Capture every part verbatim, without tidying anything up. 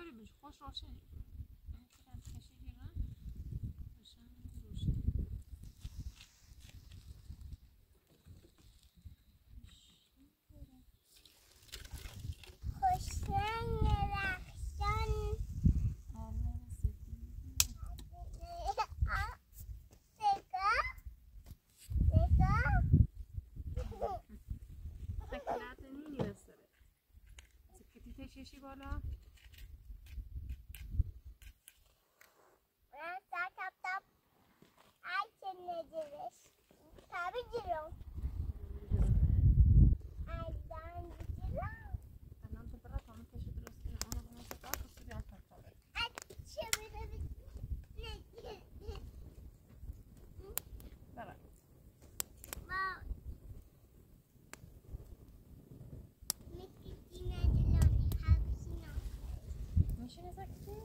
بریمش خوش روشن چشی بالا من تاپ تاپ تاپ آیت نجیرش تابی جیرم آیدان جیرم الان تو برات هم کشی درست کنم اونو بنا سپاس کسی بیان تاپ تاپ آیچه بیرم نجیرم برای باو Şuna bak ki.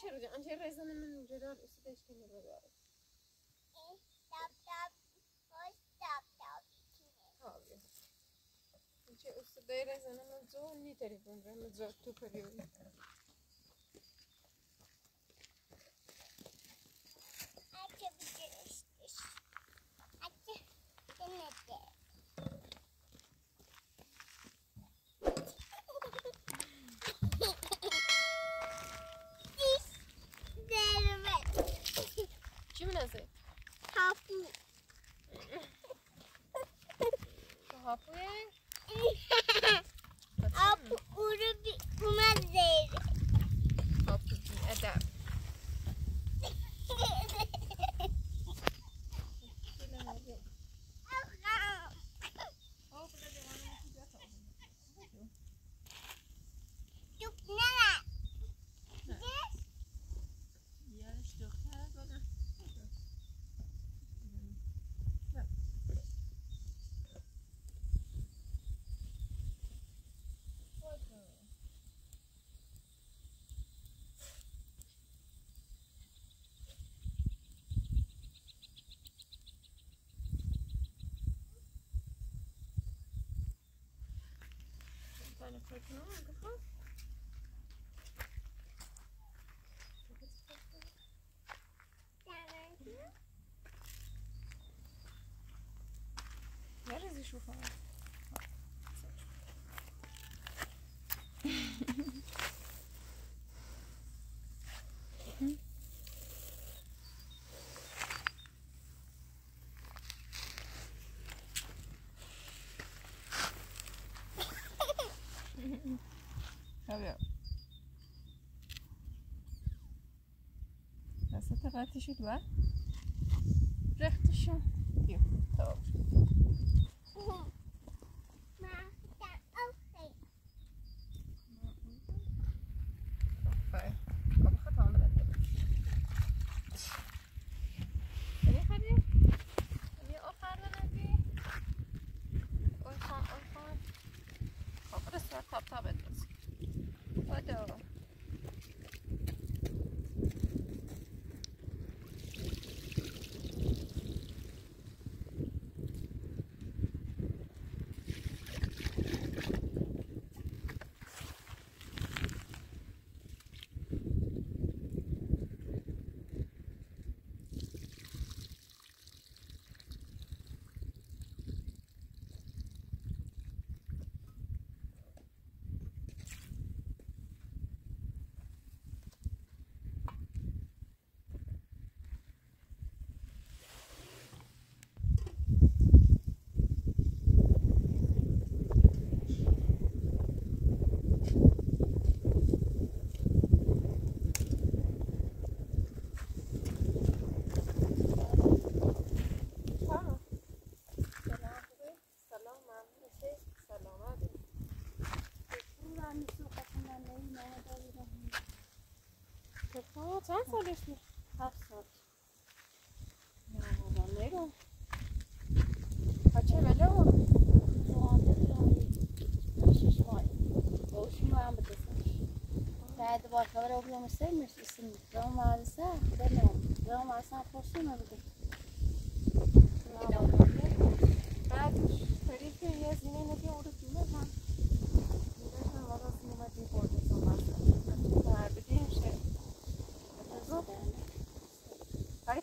شروع کنم چه رزن من جدار استش کنم رو دارم. تاب تاب خوش تاب تاب کنم. آبی. چه استدای رزن من زود نیتری بودم من زود تو پریودی. آتی بیشترش. آتی کنده. Hapu. Hapu'ya? Hapu uru bir kuma zehri. Hapu bir adam. Hapu da Where is the shoe from? Dat is het rechtje, het waar? Rechtje. Hier, daar. Maar daar ook geen. Fijn. Kom, we gaan wandelen. En hier gaat hij. En hier ophouden gaat hij. Oei, gewoon, oei, gewoon. Kom, dat is wel klap, dat bent het. Hallo. Wat zou dus niet afstand? Ja, maar dan lekker. Had je wel door? Ja, dat is wel niet. Dat is mooi. Dat is mooi aan betekenen. Ja, dat was wel ook nog een stem. Dus is het wel maar eens aan. Dat is wel maar eens aan voor zin aan betekenen. Ja, dat is wel. Maar het is verrichter. Je hebt niet net je oude kinderen gaan. Je weet wel wat dat niet met die woorden is. Maar dat betekent ze. Hayır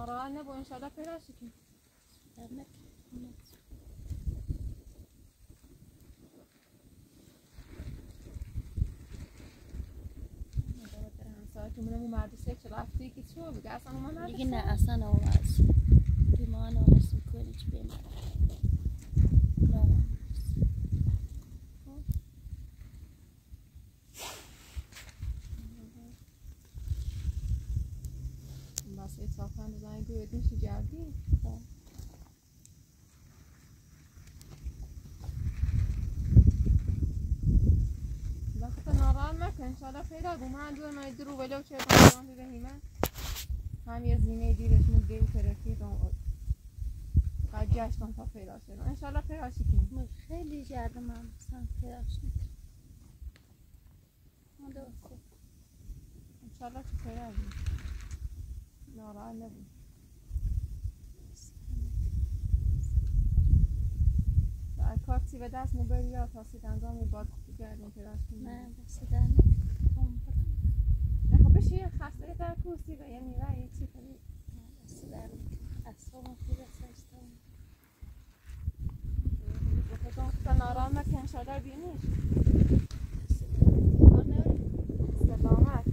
نارال نبود انشالله پیداش کنیم. نه. ساعت من هم مادرسه چلافتی کی تو بگه اصلا ما مادرسه. دیگه نه اصلا نواز. دیمان و مسکولی چی بیم؟ نه. Etraflarında zaten gördüğün şey geldi ya. Evet. Zaten naran var ki inşallah feyda guman diyor ama iddiru velev çeyden guman diyor hemen. Hem yazine edilir şimdi değil terkiyet on. Kaçıştan ta feyda şeyden. İnşallah feyda şikin. Mır خیلی yardım almışsan feyda şikin. O da olsun. İnşallah feyda şikin. نارا نبود. تا کارتی به دست نبری یا تاسید انجام باد کردیم پیداش کنیم. نه بسی در نکنم برم. خب بشی خسته در کوسی و یه میوه یه چی کنیم. نه بسی در نکنم. اصلا خوب است. آرامک انشالله بینیش سلامت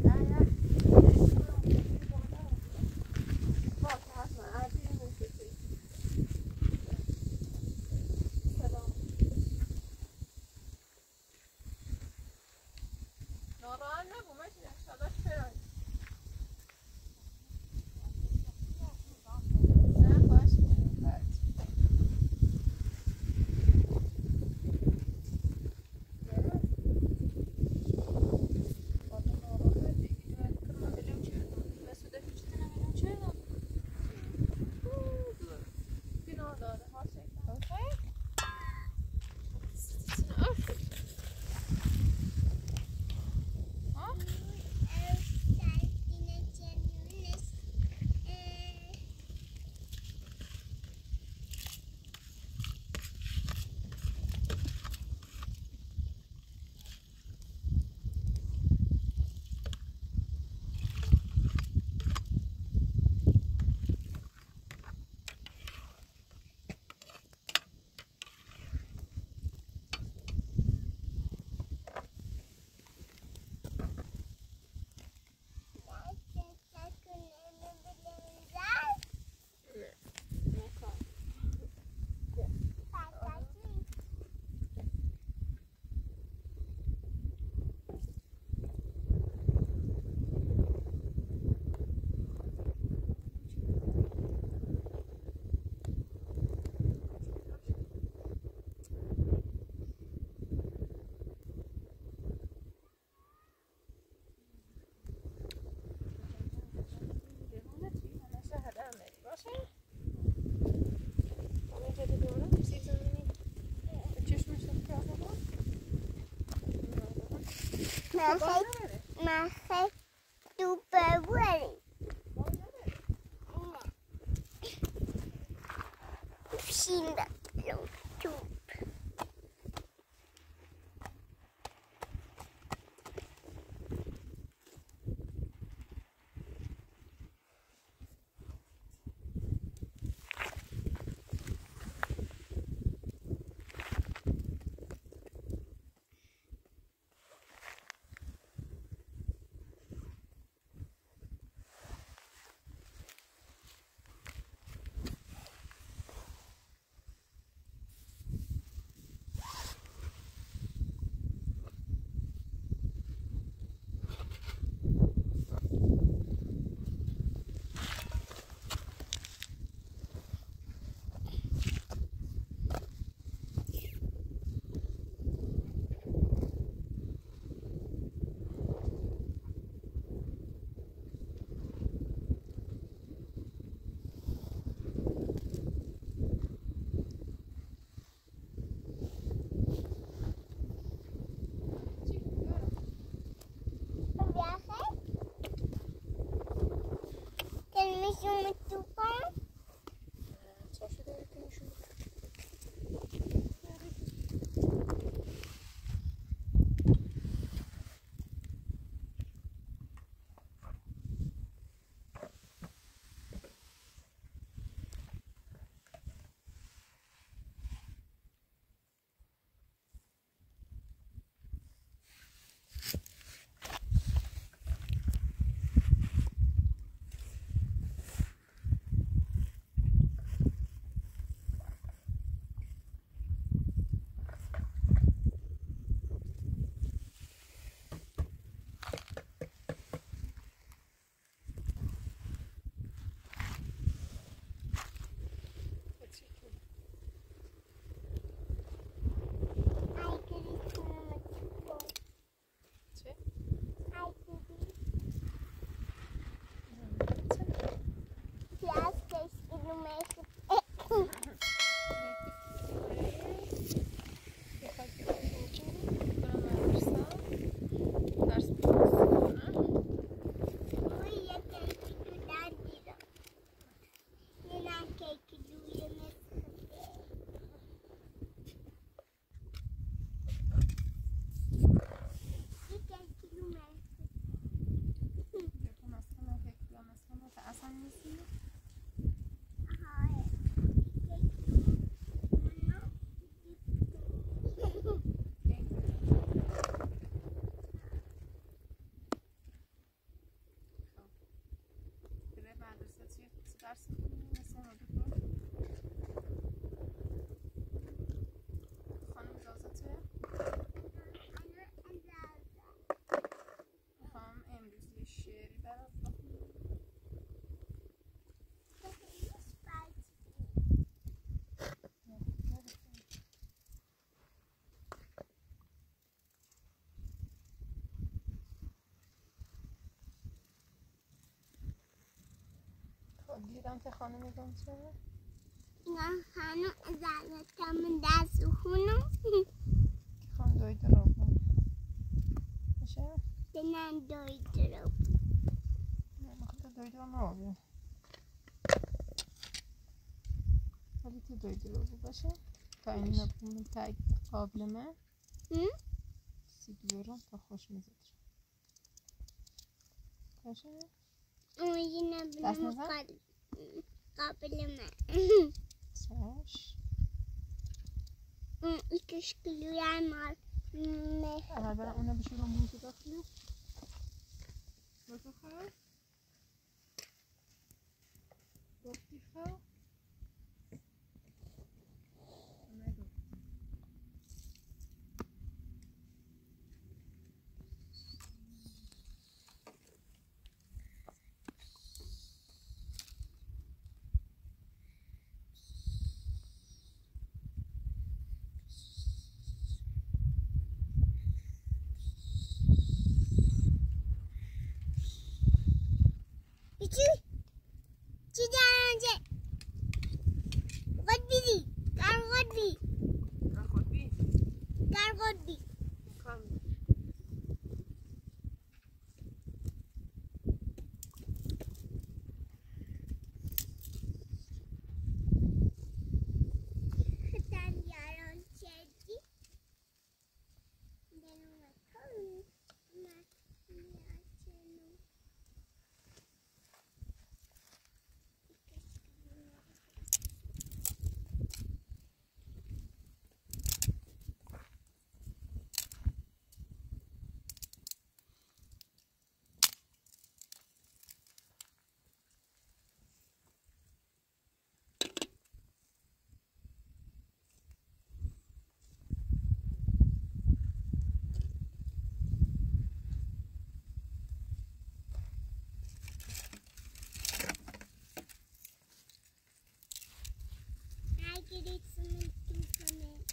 نه من خیلی من خیلی دو بروری پشینده لطوب s-ar spune să دیدم که خانم میگم چرا؟ نه خانم ازالت کم دست خونم خانم دوی درابون میشه؟ دنم دوی درابون نه مخواد دوی درابون آبیه ولی تو دوی درابون باشه؟ تا این نبونم تا قابلمه سیدورم تا خوش میزدرم باشه؟ اون یه نبونم قابل قابل من ساش اون ایکش کلوی عمر اول برم اونه بشورم بونتو داخلی بسو خواه گفتی خواه Get it something from it.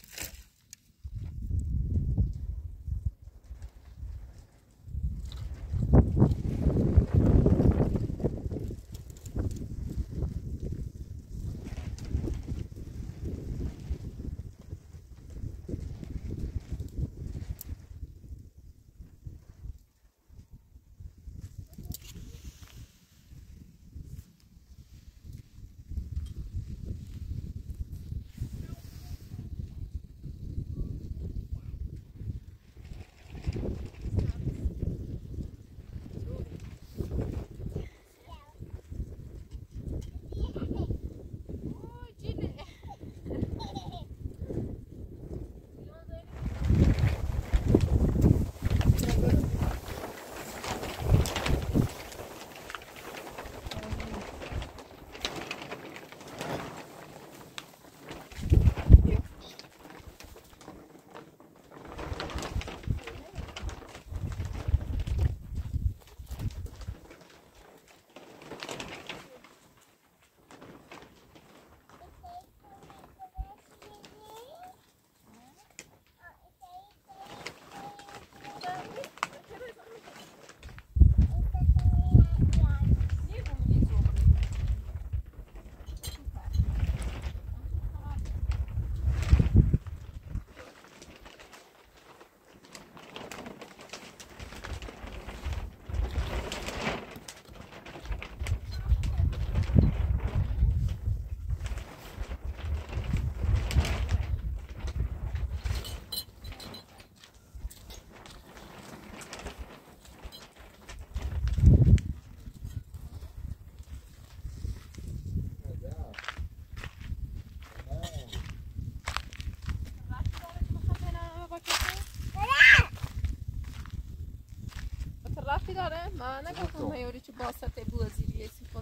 داره؟ من نگفتم میاری چه باسته بوزیریه سیفت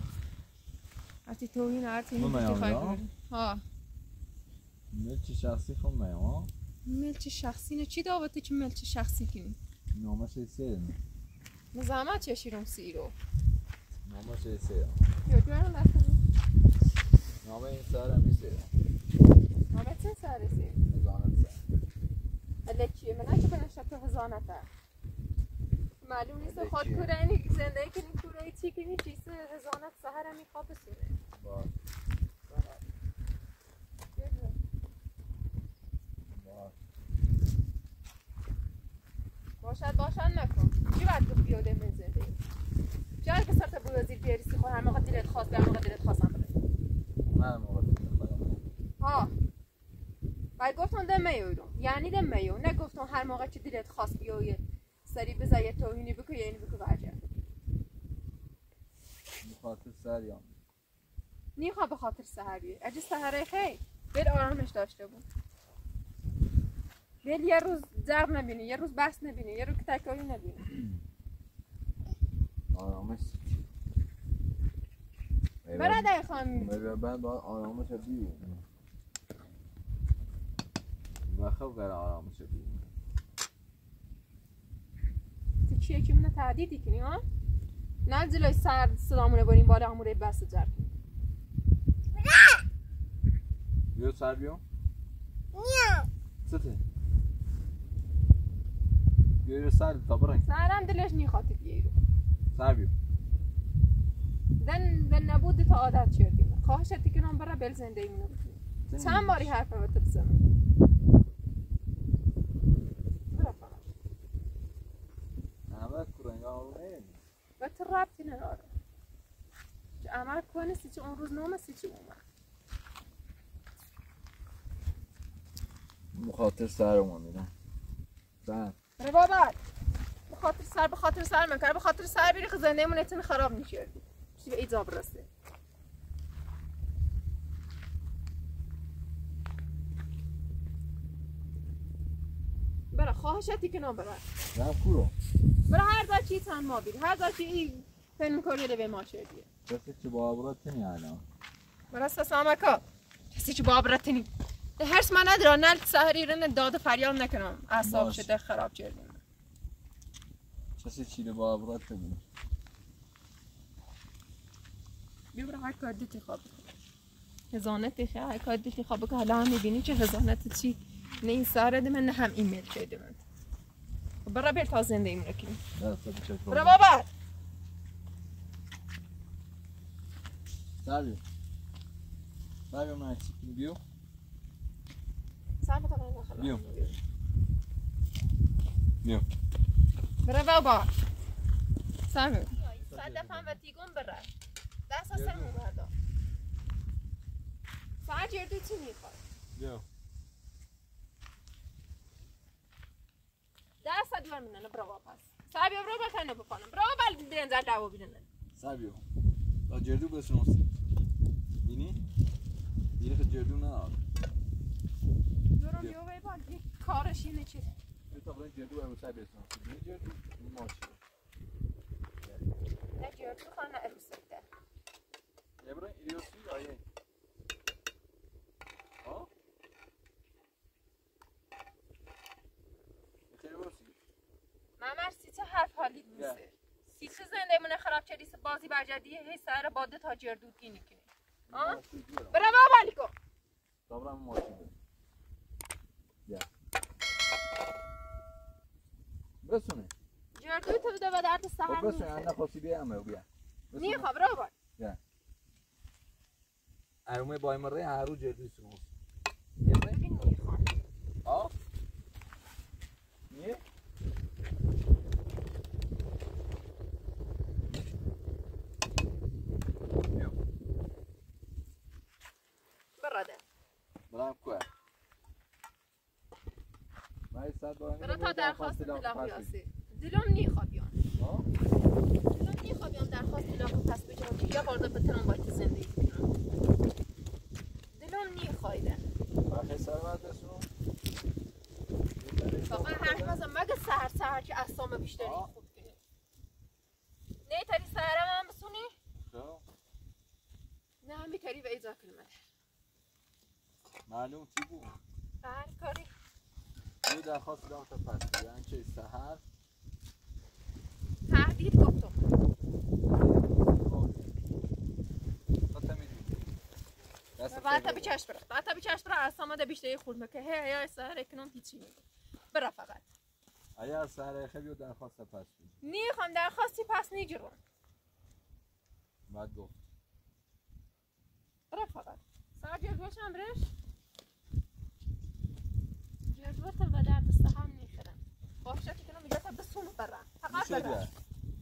وقتی توهین عرض اینو میخوای کنی. ها ملچ شخصی خون میام. ملچ شخصی نه چی دعوته که ملچ شخصی کنی؟ نامش سیرم. مزاحمت چشیرم سیرو. نامش سیرم. یه جوان لاتن. نام این سرم سیرم. نامت چه سری سیر؟ مزاحمت سر. اله چی؟ من اگه بنش تو مزاحمت معلوم نیست خود کورانی زندگی کنی کورایی چی کنی چیست هزانت سهر همی خواب سونه باز باشد باشن نکن چی باید تو بیاده من زندگی چه هر که سر تا بروزیر بیاریسی خود همه قد دیلت خواست به همه قد دیلت خواستم بده من همه قد دیلت خواستم ها باید گفتان ده میویدون یعنی ده میو نگفتان هر موقع که دیلت خواست بیایید سری بذار یه توهینی بکو یه اینی بکو برجم بخاطر سهر یا نیخواه بخاطر سهر بیه اگه سهره خیلی بل آرامش داشته بود بل یه روز زرق نبینی یه روز بحث نبینی یه روز تکایی نبینی آرامش برادر خانمی برادر باید آرامش بیه بخواه برای آرامش بیه چیه که منو تهدیدی کنی ها؟ نه جلوی سر صدامونه بریم بالا هموره بس جرد بیا سر بیا نیا سته بیا سر تا برای سرم دلش نیخاطی بیایی رو سر بیا دن دن نبود تا عادت چردیم خواهشتی که نام برای بل زنده ایمونو بکنیم چند باری حرف رو بزنم و تو ربطی نداره چه عمل کنستی چه اون روز نامستی چه اومد بخاطر سر اومد میدم بر بره بابر بخاطر سر بخاطر سر میکنه بخاطر سر بیری که زنده مونتون خراب میشه چی به ایجاب رسه برا خواهشتی که نام برا برا کورو برا هر دار چی تن ما بید هر دار چی این فن میکنه رو به ما شدیه کسی چی بابرت نی الان برا سسامکا کسی چی بابرت نی ده هرس من ندارا نل سهری رو داد و فریاد نکنم اعصاب شده خراب کردیم کسی چی رو بابرت نی بیا برا هر کار دیتی خواب هزانتی خیلی هر کار دیتی خواب که حالا هم میبینی چه هزانتی چی نه این سهره ده من نه هم این ملچه ده من برا بیل تا زنده این رکنیم برا بابر سر بیو سر بیو من چیکیم بیو سر بتا من نخلا بیو بیو برا بابر سر بیو سر دفن و تیگون برا دست ها سر مو بردا سر جردو چی میخواد بیو دست دوار میدنه برا واپس سر بیا برا بکنه بکنم برا بل برنزر دوا بیدنه سر بیا با جردو بسنوسی بینی؟ دیره که جردو ندار دورم بیا بایی با یک کارش اینه چیز بیا تا برای جردو بایی سر بسنوسی بینی جردو؟ این ماشی نه جردو خانه اروسه ده یه برای ایروسی آیه ها؟ ممرسی چه حرف حالی نیسته سی چه زنده مونه خراب چریس بازی برجدیه هی سر باده تا جردود گینی کنی برای بابالی کن دابرم ماشی برم بسونه جردود تو بده و درد سهر نیسته بسونه انا خواستی بیامه و بیا نیه خواب رو بار ارومه بای مره هر رو جردوی سنوز نیه خواب آه نیه برام کوه. باید سر باید. برای تا درخواست طلاق بیاسی. دلم نیخوابیان. دلم نیخوابیان درخواست طلاق پس بگیرم که یا خورده به تنم باید زندگی کنم. دلم نیخوایده. برای سر باید بسرم. فقط هر مزم مگه سهر سهر که اصلا بیشتری خوب کنیم. نه تاری سهرم هم بسونی؟ نه. نه کاری و اضافه نمده معلوم چی بود؟ هر کاری یه درخواست دارم تا پس یعنی که سهر تهدید گفتم بعد تا به چشم برم بعد تا به چشم برم از سامده بیشتری خورمه که هی ایا سهر اکنون هیچی میگم برا فقط ایا سهر خیلی و درخواست پس نیخوام درخواستی پس نیجرم بعد گفت برا فقط سهر جرگوش هم برش جرگوشم و درد استحام نیخرم باشه که کنم اجازه بسون برم فقط برم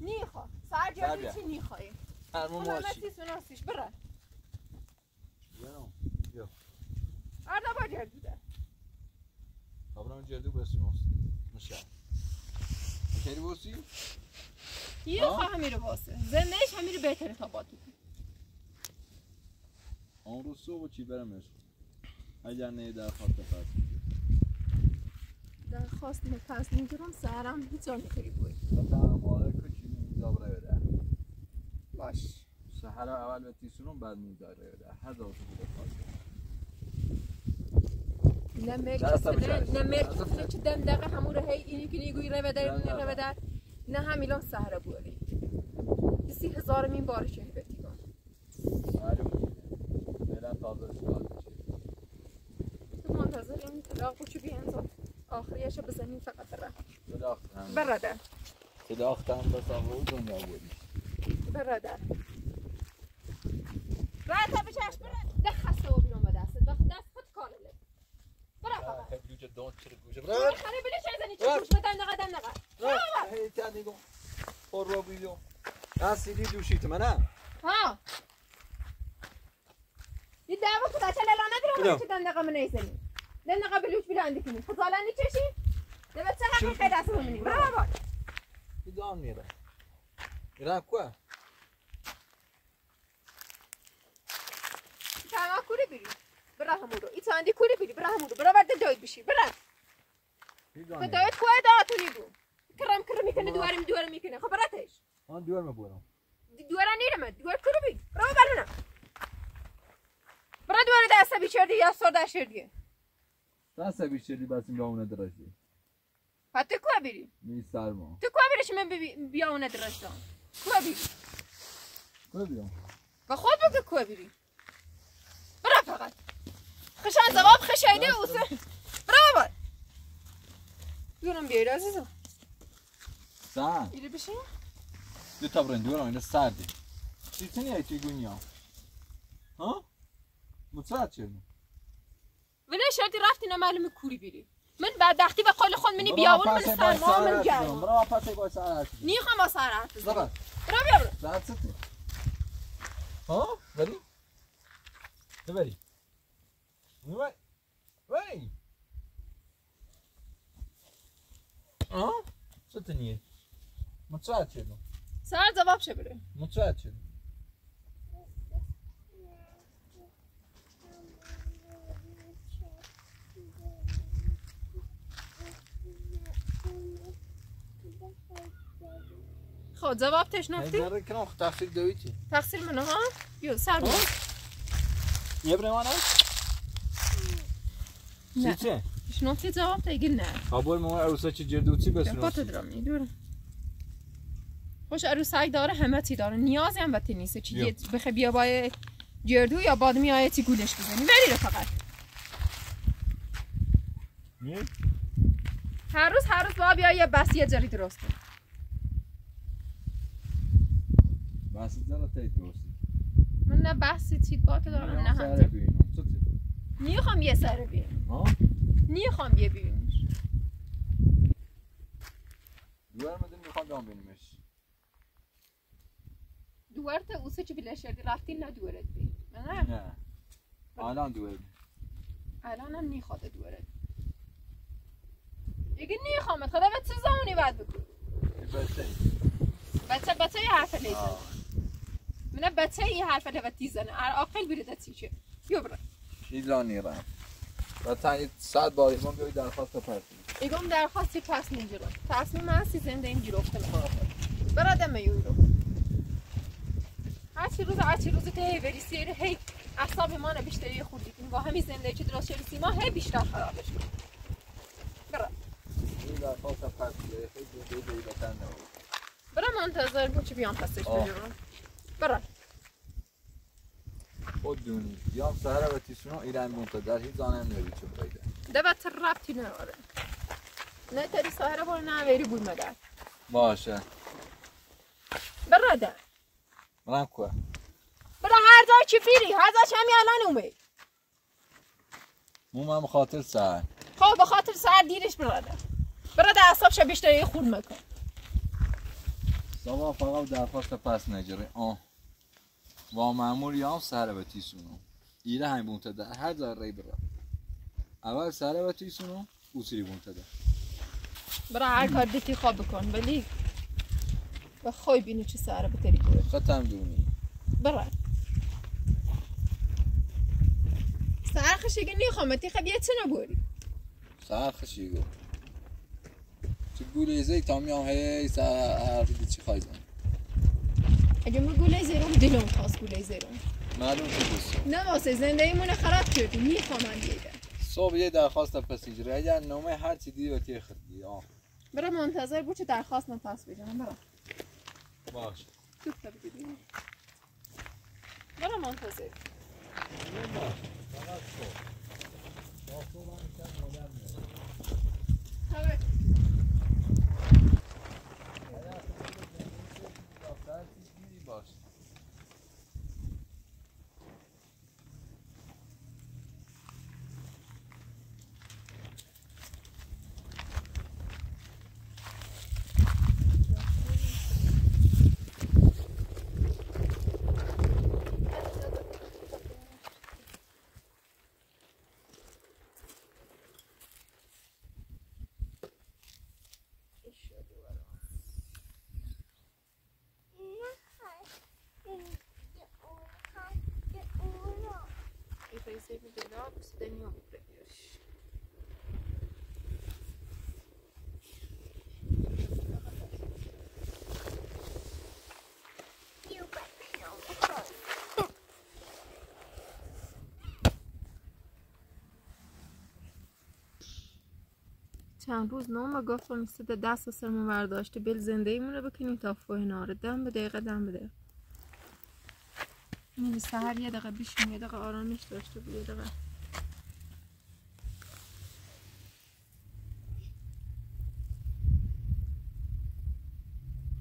نیخوا سهر جرگوشی نیخوایی فرمو ماشی خونه نسیس برم یا آردا با جردو ده خبرم جردو برسیم آسیم مشکل کری باسیم؟ یه خواه همی رو باسه زندهش همی رو بهتره تا با تو آن رو صبح چی برمش اگر نه درخواست پس میگیرم درخواست پس میگیرم سهرم هیچ آن میخوری بوید سهرم آره که چی میدابره بده باش سهر اول به تیسونم بعد میداره بده هر دارتو بوده خواست نه مرکز چه دم دقیقه همون رو هی اینی کنی گوی رو بدر اینی رو بدر نه همیلان سهره بوده کسی هزارمین بار شهر بتیگان سهره بوده بلن تازه سهره بوده تو منتظر این طلاق بوچو بیانزا آخریش رو بزنیم فقط بره برده طلاق هم بسامه و دنیا بودی برده برده تا بچهش برده ده خسته و بیان به دستت وقت دست خود کانله برا خب یوجا دون چر گوجا برا خاله بلش ازنی چوش بدم نقدم نقد برا هی تانی گو پرو بیو اسیدی دوشیت منه ها یه دعوا خدا چلا لا ندرم چه دم نقم نیسنی دم نقم بلوش بلند کنی خزالانی چشی دم چه حقی قد اسو منی برا برا بدون میره برا کو تاما کوری بری برا همودو ای تاندی کوری بیدی برا همودو برا ورده داید بشی برا به داید کوه داتونی بو کرم کرم میکنه دواره میدواره میکنه خبراتش آن دوار مبورم دواره نیرمه دوار کوری بید برا برا نه برا دواره دسته بیچردی یا سر دشردی دسته بیچردی بسیم را اونه درشتی ها تو کوه بیری؟ می سرما تو کوه بیرش من بیا اونه درشتان کوه بیری کوه بیرم و خود بگه کوه بیری برا فقط خشان زباب خشایده اوسه برای بار دورم بیایی عزیزم سر ایره بشین دو تا برای دورم اینه سرده چیزی نیایی توی گونیا ها؟ مطرد چرمون ولی شرطی رفتی نمعلوم کوری بیری من بدبختی و قول خود منی بیاور من سرما من گرم برای پسه بای سر حرف بزن نیخم با سر حرف بزن برای بیا برای رد سته ها؟ بری؟ تو بری؟ Vai, vai. Ha? Co ty nie? Mutsuğa açıyordun. Sana cevap çeviri. Mutsuğa açıyordun. خب جواب تشنفتی؟ نگره کنم خود تخصیل دویتی تخصیل منو ها؟ یو سر بود یه برمانه؟ نه ایش نفتی جواب تایگیر نه خبر ما عروسه چه جرده و چی بسراستی؟ دفت درام دورم خوش عروسه داره همه چی داره نیازی هم بطی نیسته چی بخی بیا بای جردو یا بادمی آیه چی گولش بزنی ولی رو فقط نه؟ هر روز هر روز با بیا یه بس یه جری درسته بسی جره تایی درسته من نه بسی چی با تو دارم نه هم تایی نیخوام یه سر بیاریم ها؟ نیخوام یه بیاریمش دوار مدیم میخوام دام بینیمش دوار تا اوسه چه بلشردی رفتی نه دوارت بیم نه؟ نه الان دوار بیم الان هم نیخواد دوارت اگه نیخوامت خدا بچه زمانی باید بکن بچه بچه بچه یه حرف لیزن منه بچه یه حرف لیوتی زنه عقل بیرده چیچه یو برای ایلانی رم و تا صد بار ایگم بیایی درخواست پس میگیرم ایگم درخواستی پس میگیرم تصمیم هستی زنده این گیرفتن خواهد برادم ایون رو هرچی روز هرچی روز تهی بری سیره هی اعصاب ما بیشتری خوردید این با همین زندگی که درست شده سیما هی بیشتر خرابش میکنه. برم برم منتظر بود که بیام پسش بگیرم. برم خودونی بیام سهر و تیشون رو ایران منتظر در هیچ آنه نوید چون بایده دبت ربطی نواره نه تری سهره برو نه ویری بود مدر باشه براده برم که برا هر جای چی بیری هر جای همی الان اومه مومم خاطر سهر خب به خاطر سهر دیرش براده براده اعصاب شب بیشتری خود مکن سما فقط درخواست پس نجره آه و مامور یا سره به تیسونو ایره هم بونتده هر ذره بره اول سره به تیسونو اوسری بونتده برای هر کار دیتی خواب بکن ولی و خوی بینی چه سره به تری بره ختم دونی بره سر خشیگه نیخوام تی خب یه چه نبوری سر خشیگه چه گوله زی تامیام هی سر هر چی خواهی زن اگه ما گوله زیرون دلون خواست گوله زیرون معلوم شد نه واسه زندگیمون خراب کرد میخوام دیگه صبح یه درخواست پسیجره اگر نامه هر چی دیدی و تی خردی آه برم منتظر بود چه درخواست من پس بجام برم باش تو بگیری برم منتظر باش فقط تو با تو من کم مادر میاد چند روز نوم گفت نیسته ده دست و سرمون برداشته بل زنده ایمون رو بکنیم تا فوه ناره دم به دقیقه دم به دقیقه میدی سهر یه دقیقه بیشون یه دقیقه آرامش داشته بود یه دقیقه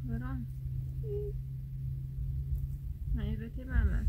برام حیرتی ممه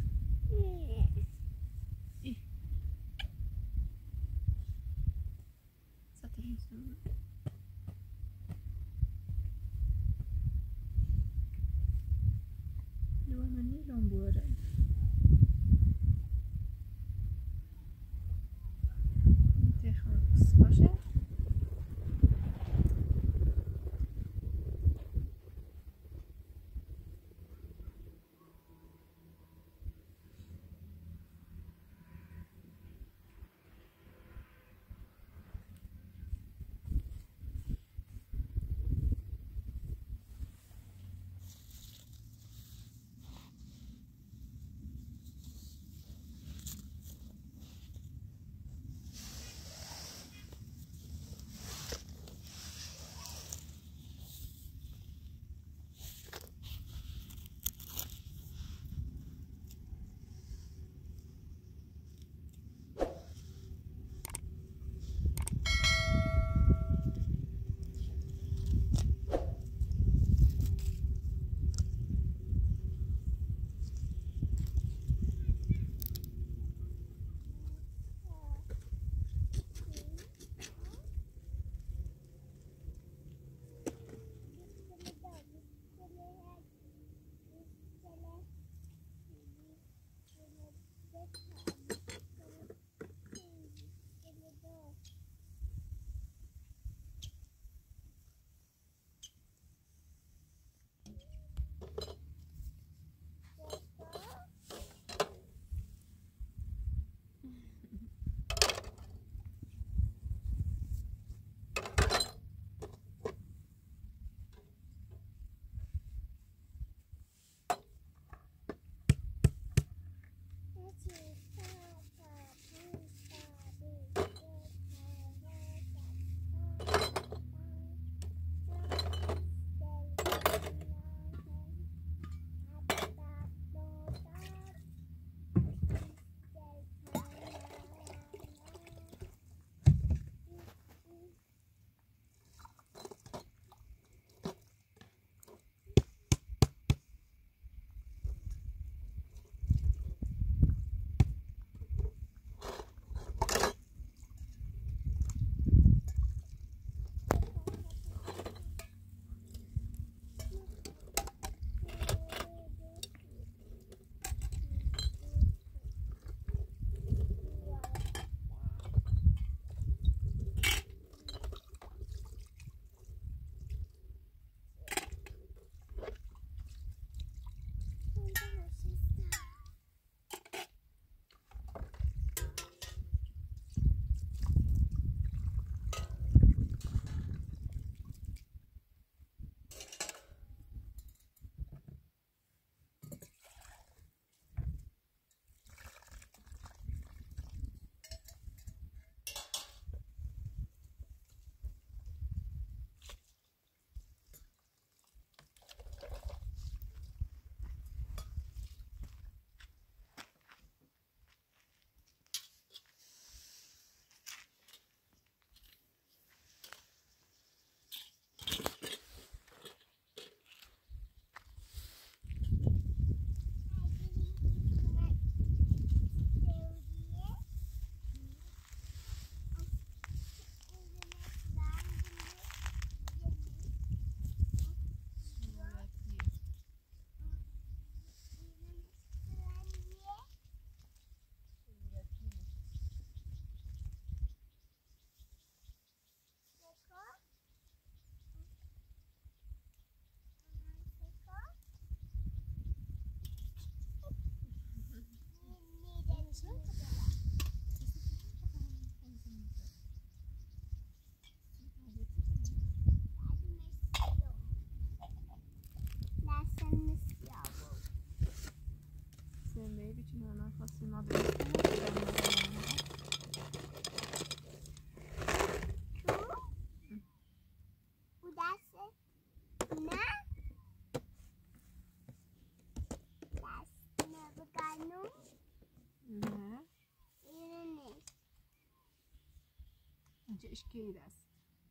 Ишки раз.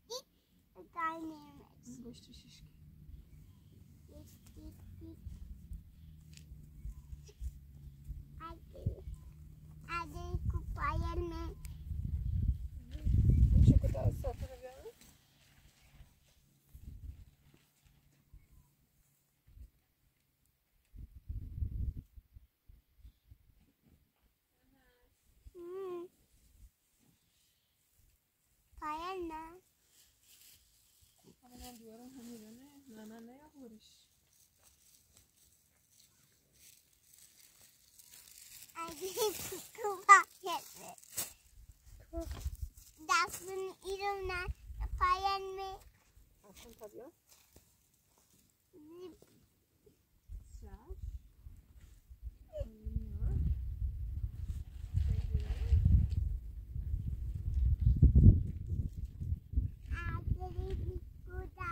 И тайный меч. Больше шишки. Один, один купаем. Еще куда-то сотворяем. Diyorum hani ne nana ne yapıyoruz? Acı kupa yedi. Dasın irona payan mı? Aşkım tabiyo. Saç.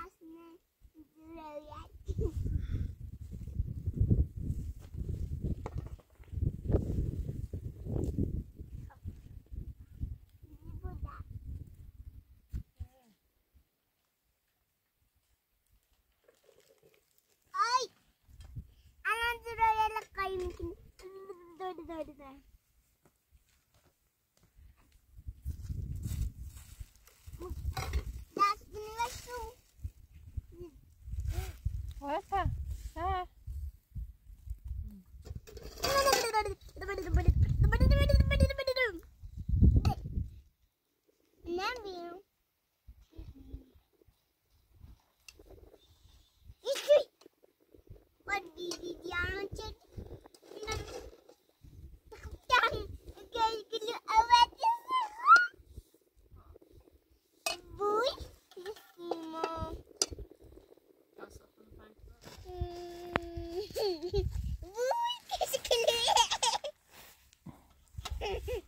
Acı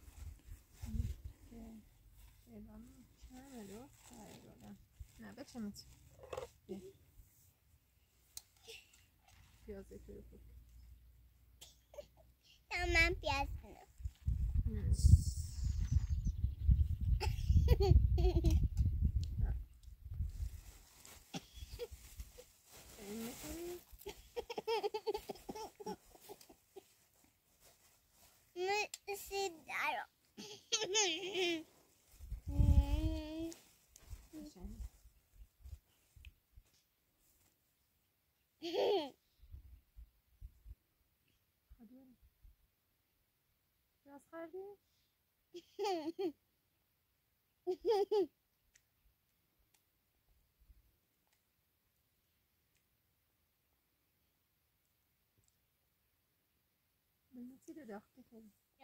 Açamadım. Gel. Piyaz ekleri koy. Tamam piyazını.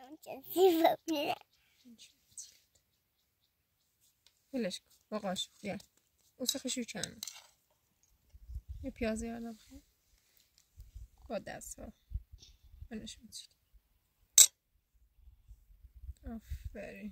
Don't just give up, yeah. Finish. Bakash, yeah. Also, for your channel. You pause the other one. But that's all. Finish. Oh, very.